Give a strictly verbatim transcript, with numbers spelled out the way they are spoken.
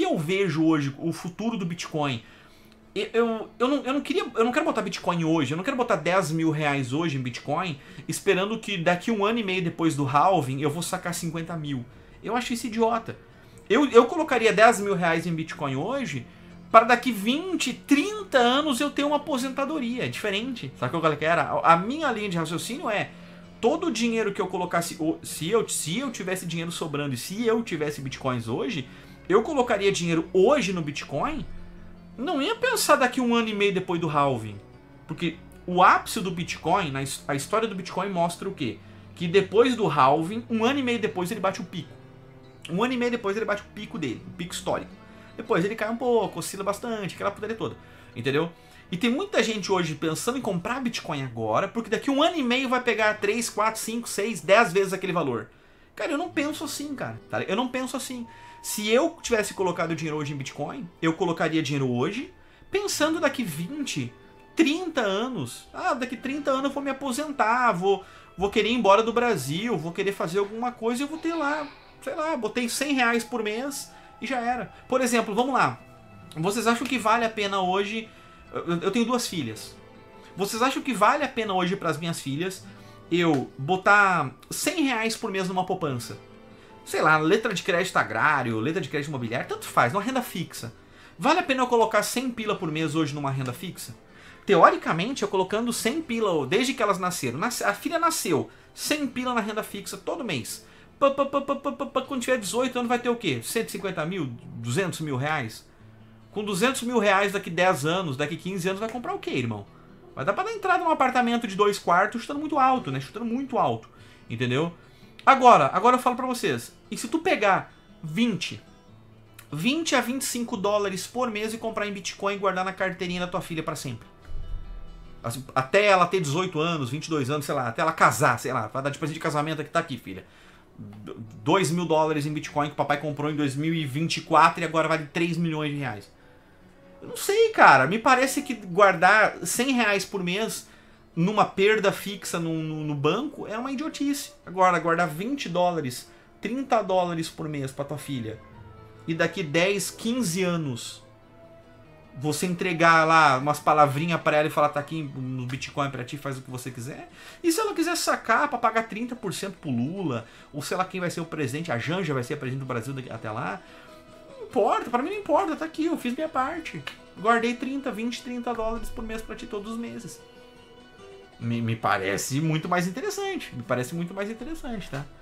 que eu vejo hoje o futuro do Bitcoin? Eu, eu, eu, não, eu, não queria, eu não quero botar Bitcoin hoje, eu não quero botar dez mil reais hoje em Bitcoin, esperando que daqui um ano e meio depois do halving eu vou sacar cinquenta mil. Eu acho isso idiota. Eu, eu colocaria dez mil reais em Bitcoin hoje para daqui vinte, trinta anos eu ter uma aposentadoria. É diferente. Sabe o que eu quero? A minha linha de raciocínio é todo o dinheiro que eu colocasse... Se eu, se eu tivesse dinheiro sobrando e se eu tivesse Bitcoins hoje, eu colocaria dinheiro hoje no Bitcoin... Não ia pensar daqui um ano e meio depois do halving. Porque o ápice do Bitcoin, a história do Bitcoin mostra o quê? Que depois do halving, um ano e meio depois ele bate o pico. Um ano e meio depois ele bate o pico dele, o pico histórico. Depois ele cai um pouco, oscila bastante, aquela putaria toda. Entendeu? E tem muita gente hoje pensando em comprar Bitcoin agora, porque daqui um ano e meio vai pegar três, quatro, cinco, seis, dez vezes aquele valor. Cara, eu não penso assim, cara. Eu não penso assim. Se eu tivesse colocado dinheiro hoje em Bitcoin, eu colocaria dinheiro hoje, pensando daqui vinte, trinta anos. Ah, daqui trinta anos eu vou me aposentar, vou, vou querer ir embora do Brasil, vou querer fazer alguma coisa e eu vou ter lá, sei lá, botei cem reais por mês e já era. Por exemplo, vamos lá. Vocês acham que vale a pena hoje... Eu tenho duas filhas. Vocês acham que vale a pena hoje para as minhas filhas eu botar cem reais por mês numa poupança? Sei lá, letra de crédito agrário, letra de crédito imobiliário, tanto faz, numa renda fixa. Vale a pena eu colocar cem pila por mês hoje numa renda fixa? Teoricamente, eu colocando cem pila, desde que elas nasceram, a filha nasceu, cem pila na renda fixa todo mês. Quando tiver dezoito anos vai ter o quê? cento e cinquenta mil? duzentos mil reais? Com duzentos mil reais daqui dez anos, daqui quinze anos vai comprar o quê, irmão? Vai dar pra dar entrada num apartamento de dois quartos chutando muito alto, né? Chutando muito alto, entendeu? Agora, agora eu falo pra vocês, e se tu pegar vinte a vinte e cinco dólares por mês e comprar em Bitcoin e guardar na carteirinha da tua filha pra sempre? Assim, até ela ter dezoito anos, vinte e dois anos, sei lá, até ela casar, sei lá, vai dar de presente de casamento aqui, tá aqui, filha. dois mil dólares em Bitcoin que o papai comprou em dois mil e vinte e quatro e agora vale três milhões de reais. Eu não sei, cara, me parece que guardar cem reais por mês... numa perda fixa no, no, no banco, é uma idiotice. Agora, guardar vinte dólares, trinta dólares por mês pra tua filha, e daqui dez, quinze anos, você entregar lá umas palavrinhas pra ela e falar, tá aqui no Bitcoin pra ti, faz o que você quiser. E se ela quiser sacar pra pagar trinta por cento pro Lula, ou sei lá quem vai ser o presidente, a Janja vai ser a presidente do Brasil até lá, não importa, pra mim não importa, tá aqui, eu fiz minha parte. Guardei trinta, vinte, trinta dólares por mês pra ti todos os meses. Me, me parece muito mais interessante, me parece muito mais interessante, tá?